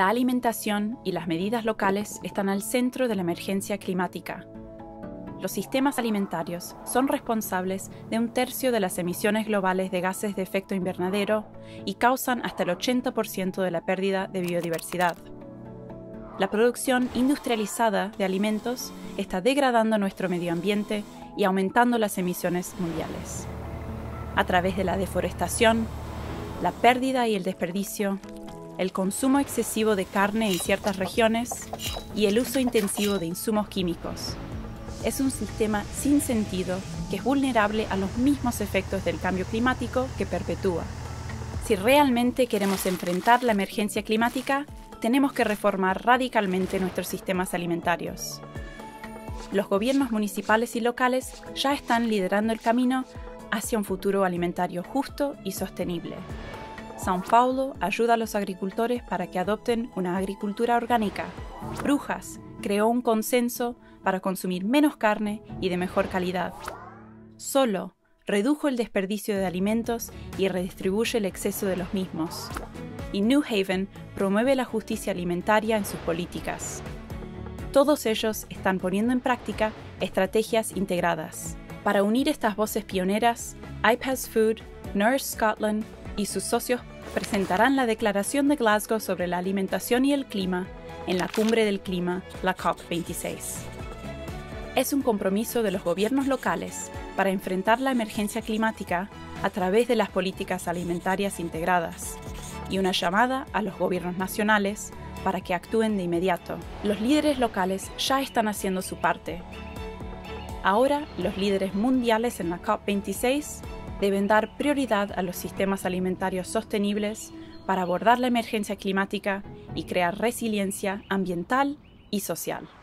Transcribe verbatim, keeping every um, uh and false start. La alimentación y las medidas locales están al centro de la emergencia climática. Los sistemas alimentarios son responsables de un tercio de las emisiones globales de gases de efecto invernadero y causan hasta el ochenta por ciento de la pérdida de biodiversidad. La producción industrializada de alimentos está degradando nuestro medio ambiente y aumentando las emisiones mundiales. A través de la deforestación, la pérdida y el desperdicio, el consumo excesivo de carne en ciertas regiones y el uso intensivo de insumos químicos. Es un sistema sin sentido que es vulnerable a los mismos efectos del cambio climático que perpetúa. Si realmente queremos enfrentar la emergencia climática, tenemos que reformar radicalmente nuestros sistemas alimentarios. Los gobiernos municipales y locales ya están liderando el camino hacia un futuro alimentario justo y sostenible. São Paulo ayuda a los agricultores para que adopten una agricultura orgánica. Brujas creó un consenso para consumir menos carne y de mejor calidad. Solo redujo el desperdicio de alimentos y redistribuye el exceso de los mismos. Y New Haven promueve la justicia alimentaria en sus políticas. Todos ellos están poniendo en práctica estrategias integradas. Para unir estas voces pioneras, I P E S Food, Nourish Scotland y sus socios presentarán la Declaración de Glasgow sobre la Alimentación y el Clima en la Cumbre del Clima, la COP veintiséis. Es un compromiso de los gobiernos locales para enfrentar la emergencia climática a través de las políticas alimentarias integradas y una llamada a los gobiernos nacionales para que actúen de inmediato. Los líderes locales ya están haciendo su parte. Ahora, los líderes mundiales en la COP veintiséis deben dar prioridad a los sistemas alimentarios sostenibles para abordar la emergencia climática y crear resiliencia ambiental y social.